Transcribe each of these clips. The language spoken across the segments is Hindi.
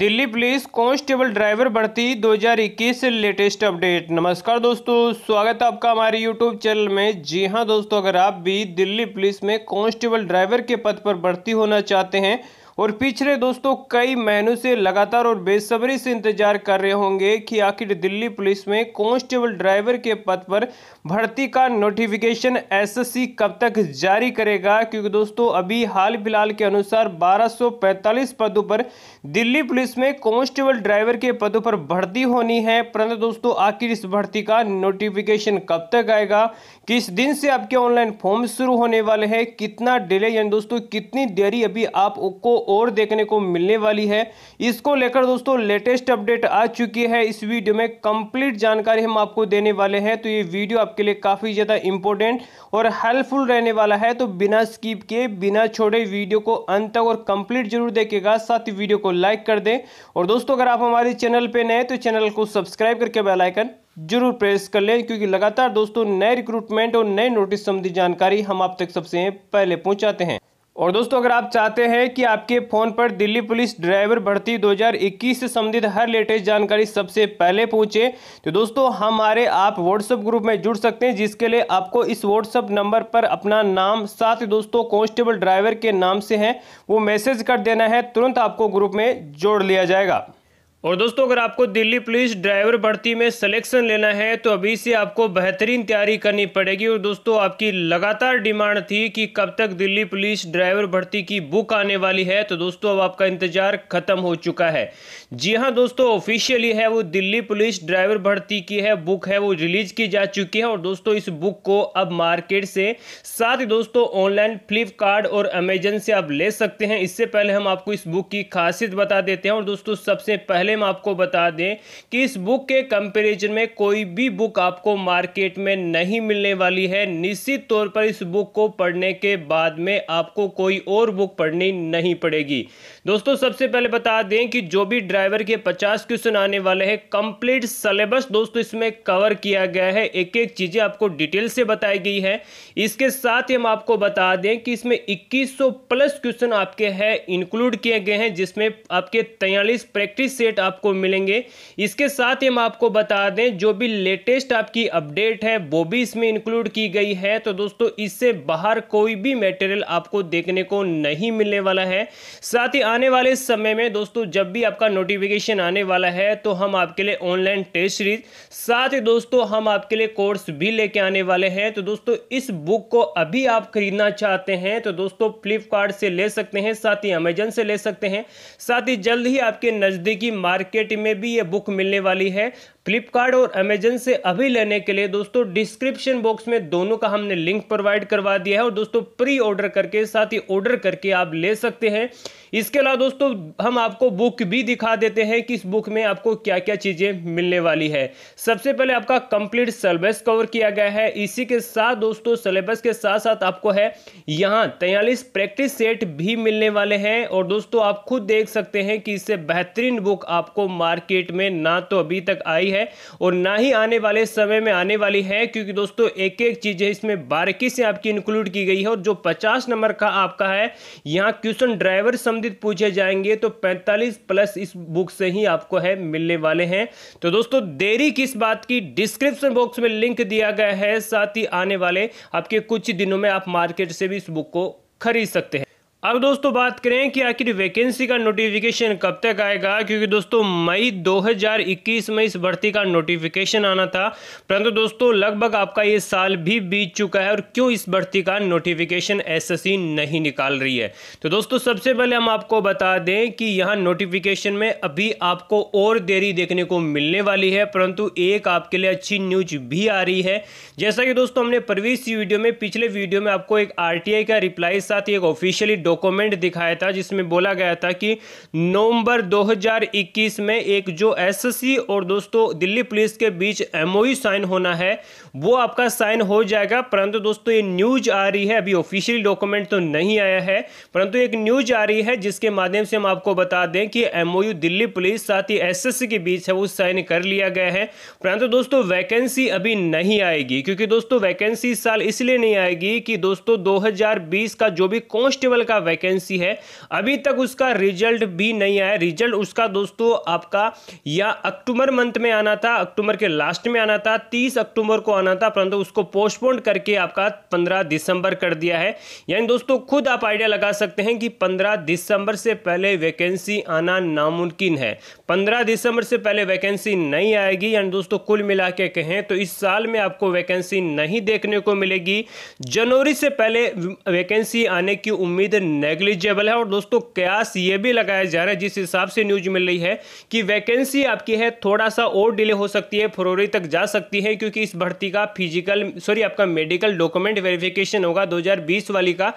दिल्ली पुलिस कांस्टेबल ड्राइवर भर्ती 2021 लेटेस्ट अपडेट। नमस्कार दोस्तों, स्वागत है आपका हमारे यूट्यूब चैनल में। जी हां दोस्तों, अगर आप भी दिल्ली पुलिस में कांस्टेबल ड्राइवर के पद पर भर्ती होना चाहते हैं और पिछले दोस्तों कई महीनों से लगातार और बेसब्री से इंतजार कर रहे होंगे कि आखिर दिल्ली पुलिस में कांस्टेबल ड्राइवर के पद पर भर्ती का नोटिफिकेशन एसएससी कब तक जारी करेगा, क्योंकि दोस्तों अभी हाल फिलहाल के अनुसार 1245 पदों पर दिल्ली पुलिस में कांस्टेबल ड्राइवर के पदों पर भर्ती होनी है। परंतु दोस्तों आखिर इस भर्ती का नोटिफिकेशन कब तक आएगा, किस दिन से आपके ऑनलाइन फॉर्म शुरू होने वाले हैं, कितना डिले यानी दोस्तों कितनी देरी अभी आपको और देखने को मिलने वाली है, इसको लेकर दोस्तों लेटेस्ट अपडेट आ चुकी है। इस वीडियो में कंप्लीट जानकारी हम आपको देने वाले हैं, तो ये वीडियो आपके लिए काफ़ी ज़्यादा इंपॉर्टेंट और हेल्पफुल रहने वाला है। तो बिना स्किप के बिना छोड़े वीडियो को अंत तक और कंप्लीट जरूर देखिएगा, साथ ही वीडियो को लाइक कर दें। और दोस्तों अगर आप हमारे चैनल पर नए तो चैनल को सब्सक्राइब करके बेल आइकन जरूर प्रेस कर लें, क्योंकि लगातार दोस्तों नए रिक्रूटमेंट और नए नोटिस संबंधी जानकारी हम आप तक सबसे पहले पहुँचाते हैं। और दोस्तों अगर आप चाहते हैं कि आपके फ़ोन पर दिल्ली पुलिस ड्राइवर भर्ती 2021 से संबंधित हर लेटेस्ट जानकारी सबसे पहले पहुंचे, तो दोस्तों हमारे आप व्हाट्सएप ग्रुप में जुड़ सकते हैं, जिसके लिए आपको इस व्हाट्सएप नंबर पर अपना नाम साथ ही दोस्तों कांस्टेबल ड्राइवर के नाम से है वो मैसेज कर देना है, तुरंत आपको ग्रुप में जोड़ लिया जाएगा। और दोस्तों अगर आपको दिल्ली पुलिस ड्राइवर भर्ती में सिलेक्शन लेना है तो अभी से आपको बेहतरीन तैयारी करनी पड़ेगी। और दोस्तों आपकी लगातार डिमांड थी कि कब तक दिल्ली पुलिस ड्राइवर भर्ती की बुक आने वाली है, तो दोस्तों अब आपका इंतजार खत्म हो चुका है। जी हां दोस्तों, ऑफिशियली है वो दिल्ली पुलिस ड्राइवर भर्ती की है बुक है वो रिलीज की जा चुकी है। और दोस्तों इस बुक को अब मार्केट से साथ ही दोस्तों ऑनलाइन फ्लिपकार्ट और अमेजन से आप ले सकते हैं। इससे पहले हम आपको इस बुक की खासियत बता देते हैं। और दोस्तों सबसे पहले हम आपको बता दें कि इस बुक के कंपैरिजन में कोई भी बुक आपको मार्केट में नहीं मिलने वाली है। निश्चित तौर पर इस बुक को पढ़ने के बाद में आपको कोई और बुक पढ़नी नहीं पड़ेगी। दोस्तों सबसे पहले बता दें कि जो भी ड्राइवर के 50 क्वेश्चन आने वाले हैं, कंप्लीट सिलेबस दोस्तों इसमें कवर किया गया है, एक एक चीजें आपको डिटेल से बताई गई है। इसके साथ ही हम आपको बता दें कि इसमें 2100 प्लस क्वेश्चन आपके हैं इंक्लूड किए गए हैं, जिसमें आपके 43 प्रैक्टिस सेट आपको मिलेंगे। इसके साथ ही हम आपको बता दें जो भी लेटेस्ट आपकी अपडेट है वो भी इसमें इंक्लूड की गई है। तो दोस्तों इससे बाहर कोई भी मटेरियल आपको देखने को नहीं मिलने वाला है। साथ ही आने वाले समय में दोस्तों जब भी आपका नोटिफिकेशन आने वाला है तो हम आपके लिए ऑनलाइन टेस्ट सीरीज साथ ही दोस्तों हम आपके लिए कोर्स भी लेके आने वाले हैं। तो दोस्तों इस बुक को अभी आप खरीदना चाहते हैं तो दोस्तों फ्लिपकार्ट से ले सकते हैं, साथ ही अमेजन से ले सकते हैं, साथ ही जल्द ही आपके नजदीकी मार्केट में भी ये बुक मिलने वाली है। फ्लिपकार्ट और अमेजन से अभी लेने के लिए दोस्तों डिस्क्रिप्शन बॉक्स में दोनों का हमने लिंक प्रोवाइड करवा दिया है। और दोस्तों प्री ऑर्डर करके साथ ही ऑर्डर करके आप ले सकते हैं। इसके अलावा दोस्तों हम आपको बुक भी दिखा देते हैं कि इस बुक में आपको क्या क्या चीज़ें मिलने वाली है। सबसे पहले आपका कंप्लीट सिलेबस कवर किया गया है। इसी के साथ दोस्तों सिलेबस के साथ साथ आपको है यहाँ 43 प्रैक्टिस सेट भी मिलने वाले हैं। और दोस्तों आप खुद देख सकते हैं कि इससे बेहतरीन बुक आपको मार्केट में ना तो अभी तक आई है और ना ही आने वाले समय में आने वाली है, क्योंकि दोस्तों एक एक चीजें इसमें बारीकी से आपकी इंक्लूड की गई है। और जो 50 नंबर का आपका है यहाँ क्वेश्चन ड्राइवर संबंधित पूछे जाएंगे तो 45 प्लस इस बुक से ही आपको है मिलने वाले हैं। तो दोस्तों देरी किस बात की, डिस्क्रिप्शन बॉक्स में लिंक दिया गया है। साथ ही आने वाले आपके कुछ दिनों में आप मार्केट से भी इस बुक को खरीद सकते हैं। अब दोस्तों बात करें कि आखिर वैकेंसी का नोटिफिकेशन कब तक आएगा, क्योंकि दोस्तों मई 2021 में इस भर्ती का नोटिफिकेशन आना था, परंतु दोस्तों लगभग आपका ये साल भी बीत चुका है। और क्यों इस भर्ती का नोटिफिकेशन एसएससी नहीं निकाल रही है, तो दोस्तों सबसे पहले हम आपको बता दें कि यहाँ नोटिफिकेशन में अभी आपको और देरी देखने को मिलने वाली है। परंतु एक आपके लिए अच्छी न्यूज भी आ रही है। जैसा कि दोस्तों हमने प्रीवियस वीडियो में पिछले वीडियो में आपको एक RTI का रिप्लाई साथ ही एक ऑफिशियली डॉक्यूमेंट दिखाया था, जिसमें बोला गया था कि नवंबर 2021 में एक जो एसएससी और दोस्तों दिल्ली पुलिस के बीच एमओयू साइन होना है वो आपका साइन हो जाएगा। परंतु दोस्तों ये न्यूज आ रही है, अभी ऑफिशियल डॉक्यूमेंट तो नहीं आया है, परंतु एक न्यूज आ रही है जिसके माध्यम से हम आपको बता दें कि एमओयू दिल्ली पुलिस साथ ही एसएससी के बीच है वो साइन कर लिया गया है। परंतु दोस्तों वैकेंसी अभी नहीं आएगी, क्योंकि दोस्तों वैकेंसी इस साल इसलिए नहीं आएगी कि दोस्तों 2020 का जो भी कांस्टेबल का वैकेंसी है, अभी तक उसका रिजल्ट भी नहीं आया। रिजल्ट उसका दोस्तों आपका या अक्टूबर मंथ में आना था, अक्टूबर के लास्ट में आना था, 30 अक्टूबर को आना था, परंतु उसको पोस्टपोन करके आपका 15 दिसंबर कर दिया है। यानी दोस्तों खुद आप आइडिया लगा सकते हैं कि 15 दिसंबर से पहले वैकेंसी आना नामुमकिन है, 15 दिसंबर से पहले वैकेंसी नहीं आएगी। यानी दोस्तों कुल मिला के कहें तो इस साल में आपको वैकेंसी नहीं देखने को मिलेगी। जनवरी से पहले वैकेंसी आने की उम्मीद नेग्लिजिबल है। और दोस्तों कयास ये भी लगाया जा रहा है, जिस हिसाब से न्यूज मिल रही है, कि वैकेंसी आपकी है थोड़ा सा और डिले हो सकती है, फरवरी तक जा सकती है, क्योंकि इस भर्ती का फिजिकल आपका मेडिकल डॉक्यूमेंट वेरिफिकेशन होगा 2020 वाली का।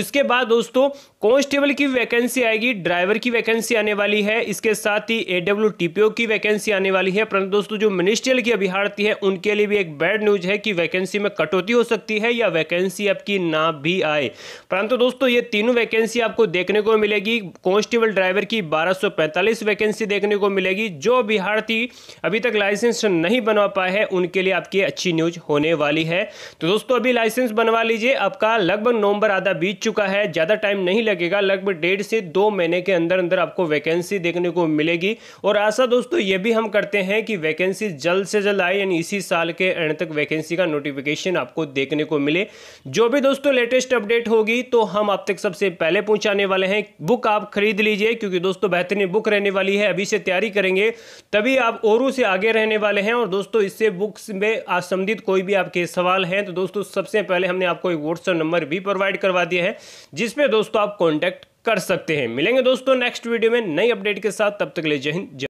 उसके बाद दोस्तों कांस्टेबल की वैकेंसी आएगी, ड्राइवर की वैकेंसी आने वाली है, इसके साथ ही AWTPO की वैकेंसी आने वाली है। परंतु दोस्तों जो मिनिस्ट्रियल की अभ्यर्थी है उनके लिए भी एक बैड न्यूज है कि वैकेंसी में कटौती हो सकती है या वैकेंसी आपकी ना भी आए। परंतु दोस्तों ये तीनों वैकेंसी आपको देखने को मिलेगी। कांस्टेबल ड्राइवर की 1245 वैकेंसी देखने को मिलेगी। जो अभ्यर्थी अभी तक लाइसेंस नहीं बनवा पाए हैं उनके लिए आपकी अच्छी न्यूज होने वाली है। तो दोस्तों अभी लाइसेंस बनवा लीजिए, आपका लगभग नवंबर आधा बीत चुका है, ज्यादा टाइम नहीं लगेगा, लगभग 1.5 से 2 महीने के अंदर अंदर आपको वैकेंसी देखने को मिलेगी। और आशा दोस्तों ये भी हम करते हैं कि वैकेंसी जल्द से जल्द आए, यानी इसी साल के एंड तक वैकेंसी का नोटिफिकेशन आपको देखने को मिले। जो भी दोस्तों लेटेस्ट अपडेट होगी तो हम आप तक सबसे पहले पहुंचाने वाले हैं। बुक आप खरीद लीजिए, क्योंकि दोस्तों बेहतरीन बुक रहने वाली है। अभी से तैयारी करेंगे तभी आप औरों से आगे रहने वाले हैं। और दोस्तों इससे बुक्स में संबंधित कोई भी आपके सवाल हैं तो दोस्तों सबसे पहले हमने आपको एक व्हाट्सएप नंबर भी प्रोवाइड करवा दिया है, जिसपे दोस्तों आप कांटेक्ट कर सकते हैं। मिलेंगे दोस्तों नेक्स्ट वीडियो में नई अपडेट के साथ, तब तक के लिए जय हिंद।